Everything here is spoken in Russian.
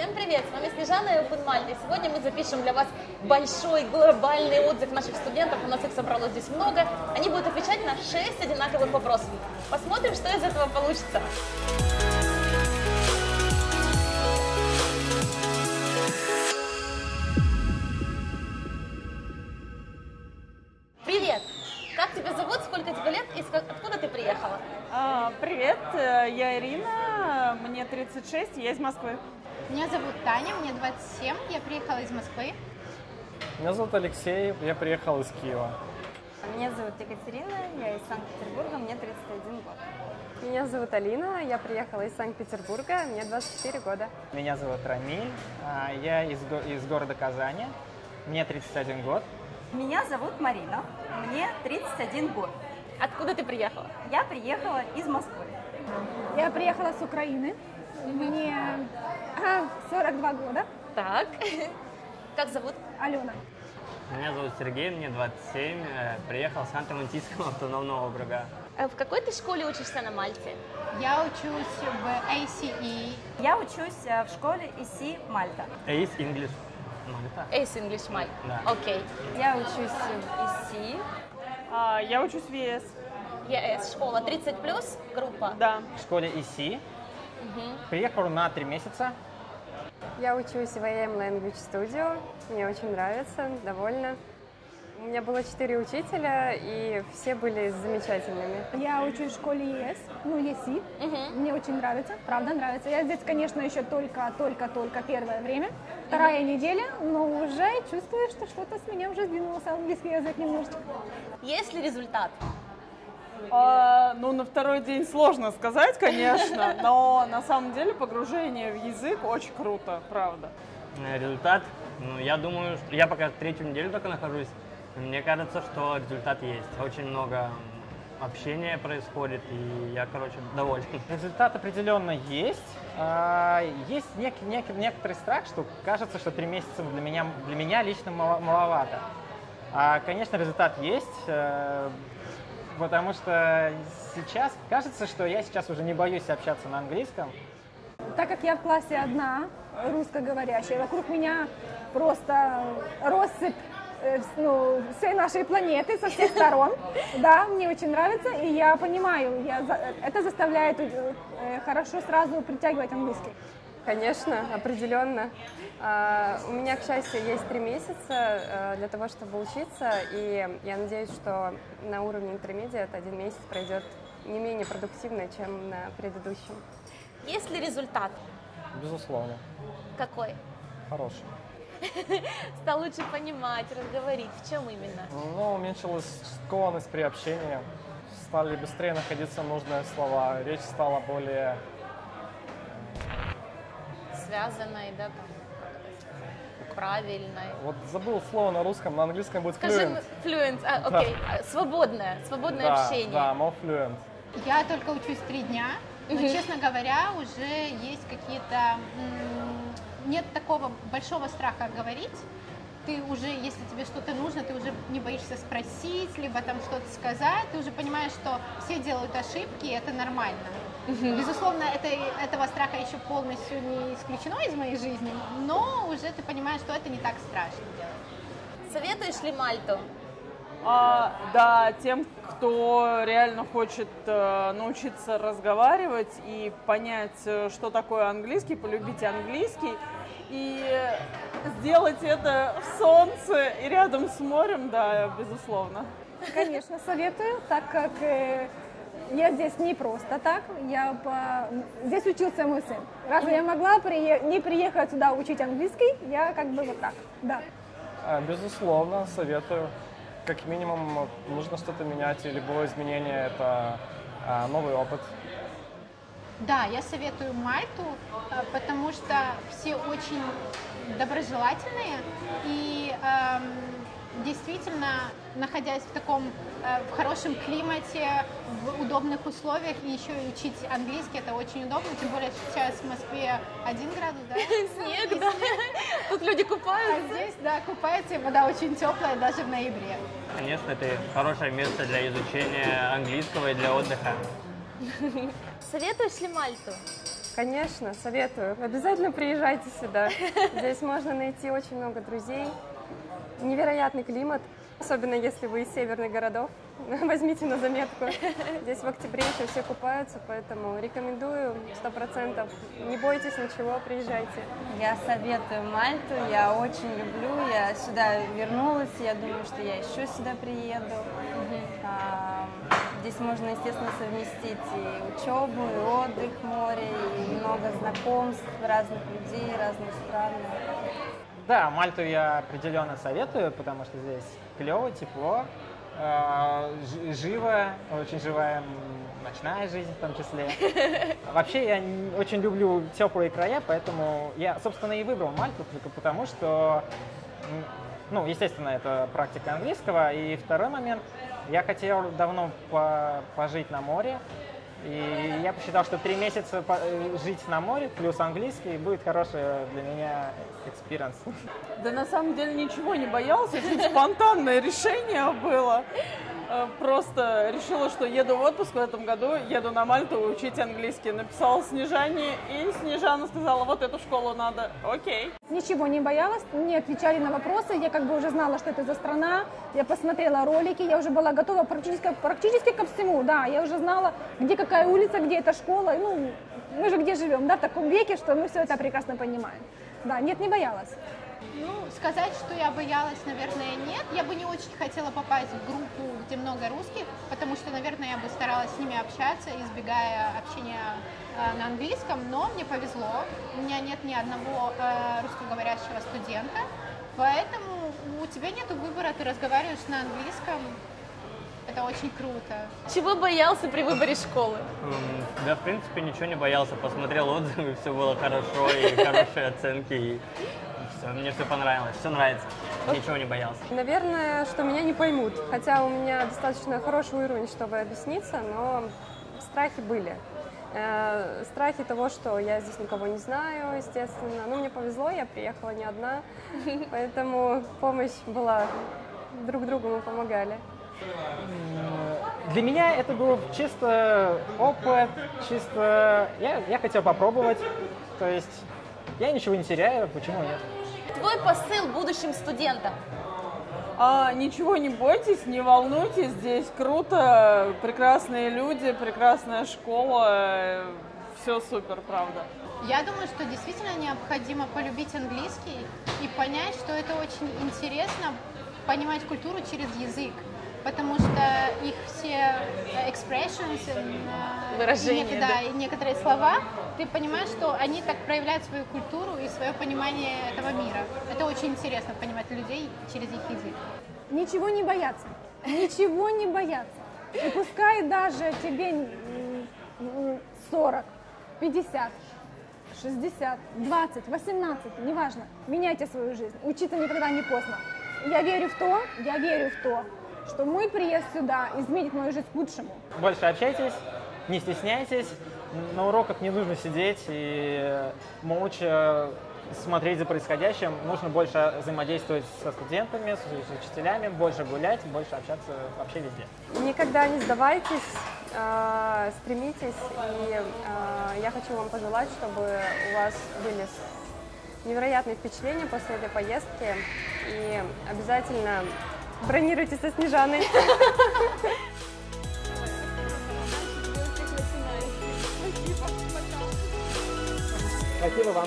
Всем привет! С вами Снежана и Open Malta. Сегодня мы запишем для вас большой глобальный отзыв наших студентов. У нас их собралось здесь много. Они будут отвечать на 6 одинаковых вопросов. Посмотрим, что из этого получится. Привет! Как тебя зовут, сколько тебе лет и откуда ты приехала? Привет, я Ирина, мне 36, я из Москвы. Меня зовут Таня, мне 27, я приехала из Москвы. Меня зовут Алексей, я приехал из Киева. Меня зовут Екатерина, я из Санкт-Петербурга, мне 31 год. Меня зовут Алина, я приехала из Санкт-Петербурга, мне 24 года. Меня зовут Рамиль, я из города Казани, мне 31 год. Меня зовут Марина, мне 31 год. Откуда ты приехала? Я приехала из Москвы. Я приехала с Украины. Мне 42 года. Так. Как зовут? Алена. Меня зовут Сергей, мне 27. Приехал с Ханты-Мансийского автономного округа. В какой ты школе учишься на Мальте? Я учусь в ACE. Я учусь в школе ACE Мальта. Ace English Malta. Ace English Malta. Да. Окей. Я учусь в ACE. Я учусь в ЕС. ЕС, школа 30+, группа? Да. В школе ИСИ. Приехал на 3 месяца. Я учусь в AM Language Studio. Мне очень нравится, довольна. У меня было 4 учителя, и все были замечательными. Я учусь в школе ЕС, ЕСИ. Мне очень нравится, правда нравится. Я здесь, конечно, еще только первое время. Вторая неделя, но уже чувствую, что что-то с меня уже сдвинулся английский язык немножечко. Есть ли результат? На второй день сложно сказать, конечно, но на самом деле погружение в язык очень круто, правда. Результат? Я думаю, что я пока 3-ю неделю только нахожусь. Мне кажется, что результат есть. Очень много общения происходит, и я, доволен. Результат определенно есть. Есть некоторый страх, что кажется, что 3 месяца для меня лично маловато. Конечно, результат есть, потому что сейчас кажется, что я сейчас уже не боюсь общаться на английском. Так как я в классе одна, русскоговорящая, вокруг меня просто россыпь всей нашей планеты, со всех сторон. Да, мне очень нравится, и я понимаю, это заставляет хорошо сразу притягивать английский. Конечно, определенно. У меня, к счастью, есть 3 месяца для того, чтобы учиться, и я надеюсь, что на уровне интермедиат 1 месяц пройдет не менее продуктивно, чем на предыдущем. Есть ли результат? Безусловно. Какой? Хороший. Стал лучше понимать, разговорить. В чем именно? Уменьшилась склонность при общении. Стали быстрее находиться нужные слова. Речь стала более связанной, да, правильной. Забыл слово на русском, на английском будет fluent. Fluent, окей. Свободное общение. Да, more fluent. Я только учусь 3 дня, но, честно говоря, уже есть какие-то... Нет такого большого страха говорить. Ты уже, если тебе что-то нужно, ты уже не боишься спросить, либо там что-то сказать. Ты уже понимаешь, что все делают ошибки, и это нормально. Безусловно, этого страха еще полностью не исключено из моей жизни, но уже ты понимаешь, что это не так страшно делать. Советуешь ли Мальту? Да, тем, кто реально хочет научиться разговаривать и понять, что такое английский, полюбить английский и сделать это в солнце и рядом с морем, да, безусловно. Конечно, советую, так как я здесь не просто так, здесь учился мой сын. Разве я могла не приехать сюда учить английский? Я так, да. Безусловно, советую. Как минимум нужно что-то менять, и любое изменение – это новый опыт. Да, я советую Мальту, потому что все очень доброжелательные и действительно, находясь в хорошем климате, в удобных условиях, и еще учить английский – это очень удобно, тем более сейчас в Москве 1 градус, да? Снег, да. Тут люди купаются. А здесь, да, купаются, и вода очень теплая, даже в ноябре. Конечно, это хорошее место для изучения английского и для отдыха. Советуешь ли Мальту? Конечно, советую. Обязательно приезжайте сюда. Здесь можно найти очень много друзей. Невероятный климат, особенно если вы из северных городов. Возьмите на заметку. Здесь в октябре еще все купаются, поэтому рекомендую 100%. Не бойтесь ничего, приезжайте. Я советую Мальту, я очень люблю. Я сюда вернулась, я думаю, что я еще сюда приеду. Здесь можно, естественно, совместить и учебу, и отдых, море, и много знакомств, разных людей, разных стран. Да, Мальту я определенно советую, потому что здесь клево, тепло, живо, очень живая ночная жизнь в том числе. Вообще я очень люблю теплые края, поэтому я, собственно, и выбрал Мальту только потому, что, ну, естественно, это практика английского. И второй момент, я хотел давно пожить на море. И я посчитал, что 3 месяца жить на море плюс английский будет хороший для меня экспириенс. Да на самом деле ничего не боялся, очень спонтанное решение было. Просто решила, что еду в отпуск в этом году, еду на Мальту учить английский. Написала Снежане, и Снежана сказала, вот эту школу надо, окей. Ничего не боялась, мне отвечали на вопросы, я как бы уже знала, что это за страна, я посмотрела ролики, я уже была готова практически ко всему, да, я уже знала, где какая улица, где эта школа, ну, мы же где живем, да, в таком веке, что мы все это прекрасно понимаем. Да, нет, не боялась. Ну, сказать, что я боялась, наверное, нет. Я бы не очень хотела попасть в группу, где много русских, потому что, наверное, я бы старалась с ними общаться, избегая общения на английском. Но мне повезло, у меня нет ни одного русскоговорящего студента, поэтому у тебя нет выбора, ты разговариваешь на английском. Это очень круто. Чего боялся при выборе школы? Да, в принципе, ничего не боялся. Посмотрел отзывы, все было хорошо, и хорошие оценки, и все, мне все понравилось, все нравится, ничего не боялся. Наверное, что меня не поймут, хотя у меня достаточно хороший уровень, чтобы объясниться, но страхи были. Страхи того, что я здесь никого не знаю, естественно. Но мне повезло, я приехала не одна, поэтому помощь была, друг другу мы помогали. Для меня это был чисто опыт, чисто... Я хотел попробовать, то есть я ничего не теряю, почему нет? Твой посыл будущим студентам? Ничего не бойтесь, не волнуйтесь, здесь круто, прекрасные люди, прекрасная школа, все супер, правда. Я думаю, что действительно необходимо полюбить английский и понять, что это очень интересно, понимать культуру через язык. Потому что их все expressions, и некоторые слова, ты понимаешь, что они так проявляют свою культуру и свое понимание этого мира. Это очень интересно, понимать людей через их язык. Ничего не бояться. Ничего не бояться. И пускай даже тебе 40, 50, 60, 20, 18, неважно. Меняйте свою жизнь. Учиться никогда не поздно. Я верю в то, что мой приезд сюда изменит мою жизнь к лучшему. Больше общайтесь, не стесняйтесь, на уроках не нужно сидеть и молча смотреть за происходящим. Нужно больше взаимодействовать со студентами, с учителями, больше гулять, больше общаться вообще везде. Никогда не сдавайтесь, стремитесь, и я хочу вам пожелать, чтобы у вас были невероятные впечатления после этой поездки, и обязательно бронируйте со Снежаной. Спасибо вам.